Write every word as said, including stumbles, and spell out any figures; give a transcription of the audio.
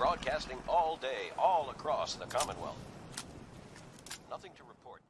broadcasting all day, all across the Commonwealth. Nothing to report.